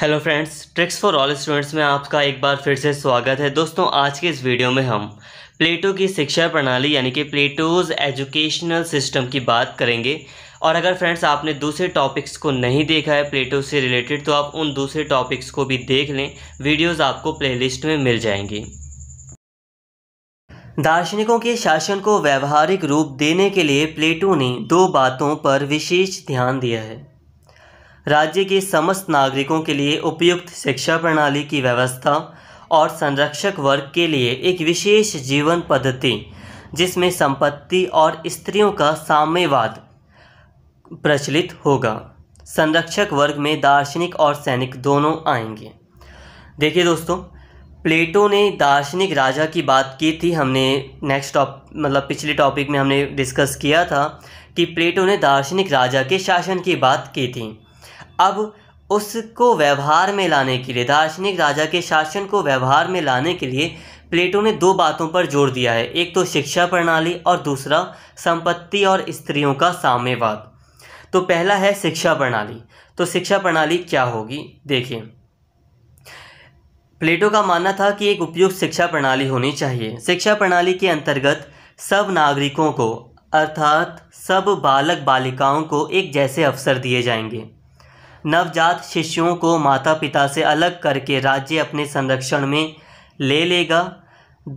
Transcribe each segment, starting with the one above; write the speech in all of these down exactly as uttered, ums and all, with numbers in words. Hello friends, tricks for all students में आपका एक बार फिर से स्वागत है। दोस्तों, आज के इस वीडियो में हम प्लेटो की शिक्षा प्रणाली यानी कि प्लेटोज़ एजुकेशनल सिस्टम की बात करेंगे। और अगर फ्रेंड्स आपने दूसरे टॉपिक्स को नहीं देखा है प्लेटो से रिलेटेड, तो आप उन दूसरे टॉपिक्स को भी देख लें, वीडियोज़ आपको प्लेलिस्ट में मिल जाएंगी। दार्शनिकों के शासन को व्यावहारिक रूप देने के लिए प्लेटो ने दो बातों पर विशेष ध्यान दिया है: राज्य के समस्त नागरिकों के लिए उपयुक्त शिक्षा प्रणाली की व्यवस्था और संरक्षक वर्ग के लिए एक विशेष जीवन पद्धति जिसमें संपत्ति और स्त्रियों का साम्यवाद प्रचलित होगा। संरक्षक वर्ग में दार्शनिक और सैनिक दोनों आएंगे। देखिए दोस्तों, प्लेटो ने दार्शनिक राजा की बात की थी। हमने नेक्स्ट टॉप मतलब पिछले टॉपिक में हमने डिस्कस किया था कि प्लेटो ने दार्शनिक राजा के शासन की बात की थी। अब उसको व्यवहार में लाने के लिए, दार्शनिक राजा के शासन को व्यवहार में लाने के लिए प्लेटो ने दो बातों पर जोर दिया है, एक तो शिक्षा प्रणाली और दूसरा संपत्ति और स्त्रियों का साम्यवाद। तो पहला है शिक्षा प्रणाली। तो शिक्षा प्रणाली क्या होगी, देखिए। प्लेटो का मानना था कि एक उपयुक्त शिक्षा प्रणाली होनी चाहिए। शिक्षा प्रणाली के अंतर्गत सब नागरिकों को अर्थात सब बालक बालिकाओं को एक जैसे अवसर दिए जाएंगे। नवजात शिशुओं को माता पिता से अलग करके राज्य अपने संरक्षण में ले लेगा।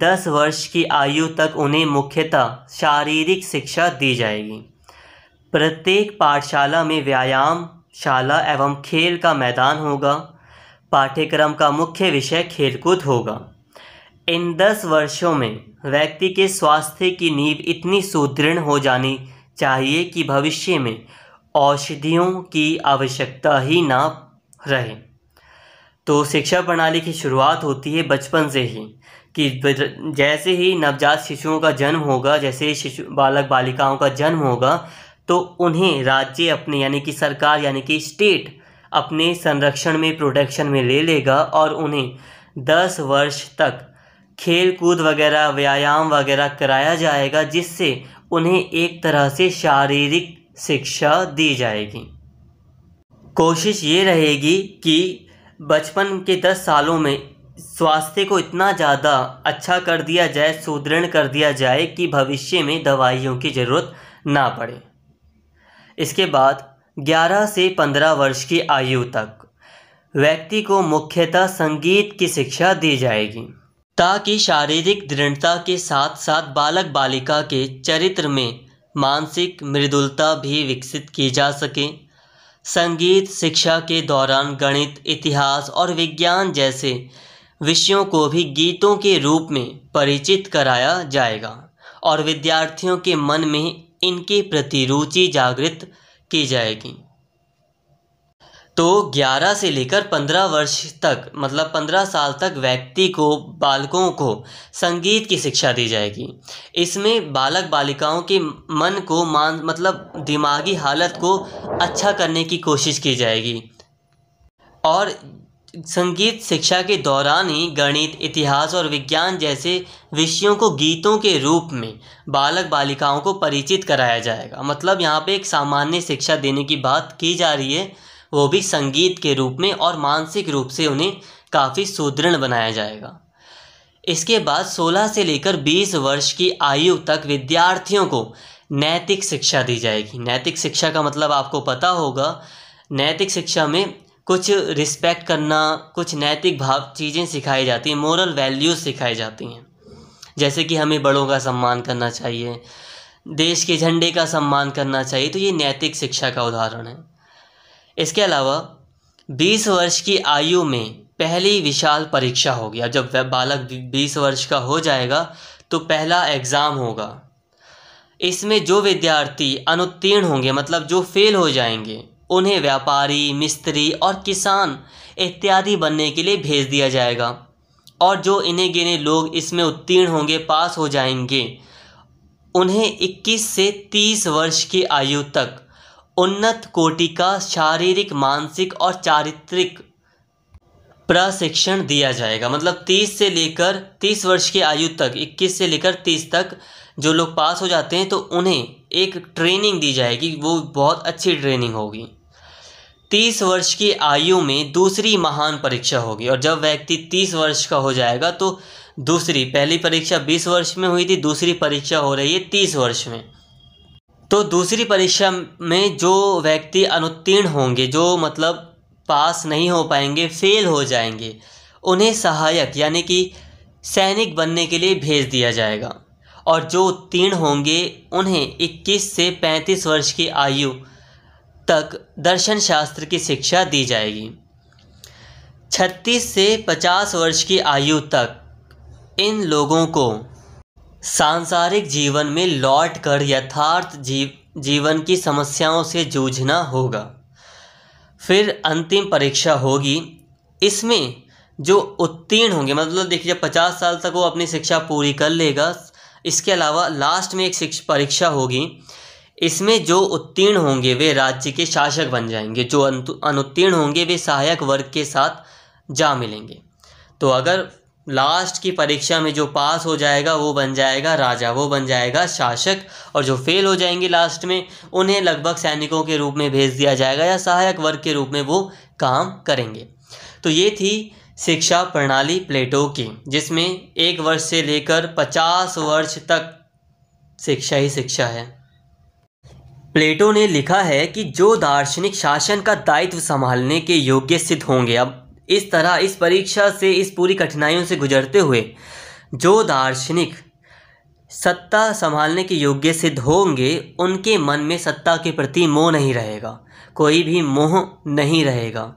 दस वर्ष की आयु तक उन्हें मुख्यतः शारीरिक शिक्षा दी जाएगी। प्रत्येक पाठशाला में व्यायाम शाला एवं खेल का मैदान होगा। पाठ्यक्रम का मुख्य विषय खेलकूद होगा। इन दस वर्षों में व्यक्ति के स्वास्थ्य की नींव इतनी सुदृढ़ हो जानी चाहिए कि भविष्य में औषधियों की आवश्यकता ही ना रहे। तो शिक्षा प्रणाली की शुरुआत होती है बचपन से ही, कि जैसे ही नवजात शिशुओं का जन्म होगा, जैसे ही शिशु बालक बालिकाओं का जन्म होगा, तो उन्हें राज्य अपने यानी कि सरकार यानी कि स्टेट अपने संरक्षण में प्रोटेक्शन में ले लेगा और उन्हें दस वर्ष तक खेल कूद वगैरह व्यायाम वगैरह कराया जाएगा, जिससे उन्हें एक तरह से शारीरिक शिक्षा दी जाएगी। कोशिश ये रहेगी कि बचपन के दस सालों में स्वास्थ्य को इतना ज़्यादा अच्छा कर दिया जाए, सुदृढ़ कर दिया जाए कि भविष्य में दवाइयों की ज़रूरत ना पड़े। इसके बाद ग्यारह से पंद्रह वर्ष की आयु तक व्यक्ति को मुख्यतः संगीत की शिक्षा दी जाएगी, ताकि शारीरिक दृढ़ता के साथ साथ बालक बालिका के चरित्र में मानसिक मृदुलता भी विकसित की जा सके। संगीत शिक्षा के दौरान गणित, इतिहास और विज्ञान जैसे विषयों को भी गीतों के रूप में परिचित कराया जाएगा और विद्यार्थियों के मन में इनके प्रति रुचि जागृत की जाएगी। तो ग्यारह से लेकर पंद्रह वर्ष तक मतलब पंद्रह साल तक व्यक्ति को, बालकों को संगीत की शिक्षा दी जाएगी। इसमें बालक बालिकाओं के मन को मान मतलब दिमागी हालत को अच्छा करने की कोशिश की जाएगी। और संगीत शिक्षा के दौरान ही गणित, इतिहास और विज्ञान जैसे विषयों को गीतों के रूप में बालक बालिकाओं को परिचित कराया जाएगा। मतलब यहाँ पे एक सामान्य शिक्षा देने की बात की जा रही है, वो भी संगीत के रूप में, और मानसिक रूप से उन्हें काफ़ी सुदृढ़ बनाया जाएगा। इसके बाद सोलह से लेकर बीस वर्ष की आयु तक विद्यार्थियों को नैतिक शिक्षा दी जाएगी। नैतिक शिक्षा का मतलब आपको पता होगा, नैतिक शिक्षा में कुछ रिस्पेक्ट करना, कुछ नैतिक भाव चीज़ें सिखाई जाती हैं, मोरल वैल्यूज़ सिखाई जाती हैं, जैसे कि हमें बड़ों का सम्मान करना चाहिए, देश के झंडे का सम्मान करना चाहिए। तो ये नैतिक शिक्षा का उदाहरण है। इसके अलावा बीस वर्ष की आयु में पहली विशाल परीक्षा होगी। अब जब बालक बीस वर्ष का हो जाएगा तो पहला एग्ज़ाम होगा। इसमें जो विद्यार्थी अनुत्तीर्ण होंगे मतलब जो फेल हो जाएंगे, उन्हें व्यापारी, मिस्त्री और किसान इत्यादि बनने के लिए भेज दिया जाएगा। और जो इन्हें गिने लोग इसमें उत्तीर्ण होंगे, पास हो जाएंगे, उन्हें इक्कीस से तीस वर्ष की आयु तक उन्नत कोटि का शारीरिक, मानसिक और चारित्रिक प्रशिक्षण दिया जाएगा। मतलब तीस से लेकर तीस वर्ष की आयु तक, इक्कीस से लेकर तीस तक जो लोग पास हो जाते हैं तो उन्हें एक ट्रेनिंग दी जाएगी, वो बहुत अच्छी ट्रेनिंग होगी। तीस वर्ष की आयु में दूसरी महान परीक्षा होगी। और जब व्यक्ति तीस वर्ष का हो जाएगा तो दूसरी, पहली परीक्षा बीस वर्ष में हुई थी, दूसरी परीक्षा हो रही है तीस वर्ष में। तो दूसरी परीक्षा में जो व्यक्ति अनुत्तीर्ण होंगे, जो मतलब पास नहीं हो पाएंगे, फेल हो जाएंगे, उन्हें सहायक यानी कि सैनिक बनने के लिए भेज दिया जाएगा। और जो उत्तीर्ण होंगे उन्हें इक्कीस से पैंतीस वर्ष की आयु तक दर्शन शास्त्र की शिक्षा दी जाएगी। छत्तीस से पचास वर्ष की आयु तक इन लोगों को सांसारिक जीवन में लौटकर यथार्थ जीव जीवन की समस्याओं से जूझना होगा। फिर अंतिम परीक्षा होगी। इसमें जो उत्तीर्ण होंगे, मतलब देखिए जब पचास साल तक वो अपनी शिक्षा पूरी कर लेगा, इसके अलावा लास्ट में एक परीक्षा होगी। इसमें जो उत्तीर्ण होंगे वे राज्य के शासक बन जाएंगे, जो अनुत्तीर्ण होंगे वे सहायक वर्ग के साथ जा मिलेंगे। तो अगर लास्ट की परीक्षा में जो पास हो जाएगा वो बन जाएगा राजा, वो बन जाएगा शासक, और जो फेल हो जाएंगे लास्ट में उन्हें लगभग सैनिकों के रूप में भेज दिया जाएगा या सहायक वर्ग के रूप में वो काम करेंगे। तो ये थी शिक्षा प्रणाली प्लेटो की, जिसमें एक वर्ष से लेकर पचास वर्ष तक शिक्षा ही शिक्षा है। प्लेटो ने लिखा है कि जो दार्शनिक शासन का दायित्व संभालने के योग्य सिद्ध होंगे, अब इस तरह इस परीक्षा से, इस पूरी कठिनाइयों से गुजरते हुए जो दार्शनिक सत्ता संभालने के योग्य सिद्ध होंगे उनके मन में सत्ता के प्रति मोह नहीं रहेगा, कोई भी मोह नहीं रहेगा,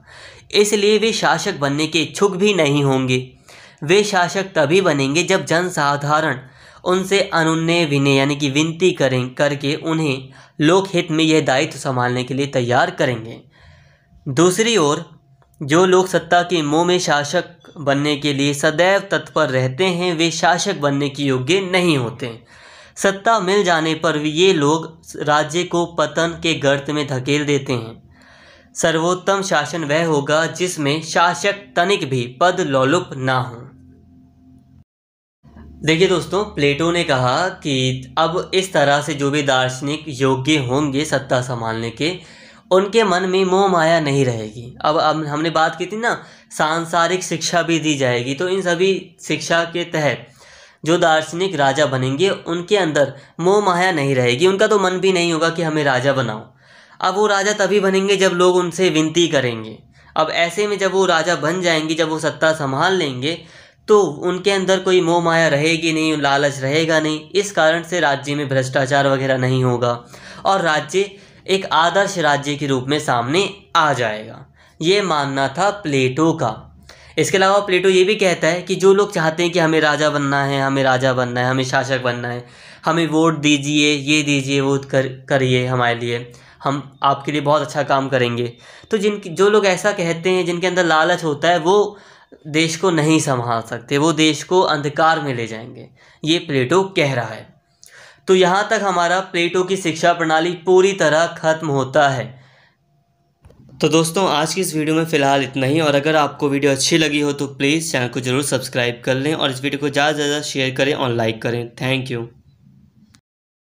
इसलिए वे शासक बनने के इच्छुक भी नहीं होंगे। वे शासक तभी बनेंगे जब जनसाधारण उनसे अनुनय विनय यानी कि विनती करें करके उन्हें लोकहित में यह दायित्व संभालने के लिए तैयार करेंगे। दूसरी ओर जो लोग सत्ता के मोह में शासक बनने के लिए सदैव तत्पर रहते हैं वे शासक बनने के योग्य नहीं होते। सत्ता मिल जाने पर भी ये लोग राज्य को पतन के गर्त में धकेल देते हैं। सर्वोत्तम शासन वह होगा जिसमें शासक तनिक भी पद लोलुप ना हो। देखिए दोस्तों, प्लेटो ने कहा कि अब इस तरह से जो भी दार्शनिक योग्य होंगे सत्ता संभालने के, उनके मन में मोह माया नहीं रहेगी। अब अब हमने बात की थी ना, सांसारिक शिक्षा भी दी जाएगी। तो इन सभी शिक्षा के तहत जो दार्शनिक राजा बनेंगे उनके अंदर मोह माया नहीं रहेगी, उनका तो मन भी नहीं होगा कि हमें राजा बनाओ। अब वो राजा तभी बनेंगे जब लोग उनसे विनती करेंगे। अब ऐसे में जब वो राजा बन जाएंगे, जब वो सत्ता संभाल लेंगे, तो उनके अंदर कोई मोह माया रहेगी नहीं, लालच रहेगा नहीं। इस कारण से राज्य में भ्रष्टाचार वगैरह नहीं होगा और राज्य एक आदर्श राज्य के रूप में सामने आ जाएगा। ये मानना था प्लेटो का। इसके अलावा प्लेटो ये भी कहता है कि जो लोग चाहते हैं कि हमें राजा बनना है, हमें राजा बनना है, हमें शासक बनना है, हमें वोट दीजिए, ये दीजिए, वो कर करिए हमारे लिए, हम आपके लिए बहुत अच्छा काम करेंगे, तो जिन जो लोग ऐसा कहते हैं, जिनके अंदर लालच होता है, वो देश को नहीं संभाल सकते, वो देश को अंधकार में ले जाएंगे, ये प्लेटो कह रहा है। तो यहाँ तक हमारा प्लेटो की शिक्षा प्रणाली पूरी तरह खत्म होता है। तो दोस्तों, आज की इस वीडियो में फ़िलहाल इतना ही। और अगर आपको वीडियो अच्छी लगी हो तो प्लीज़ चैनल को ज़रूर सब्सक्राइब कर लें और इस वीडियो को ज़्यादा से ज़्यादा शेयर करें और लाइक करें। Thank you.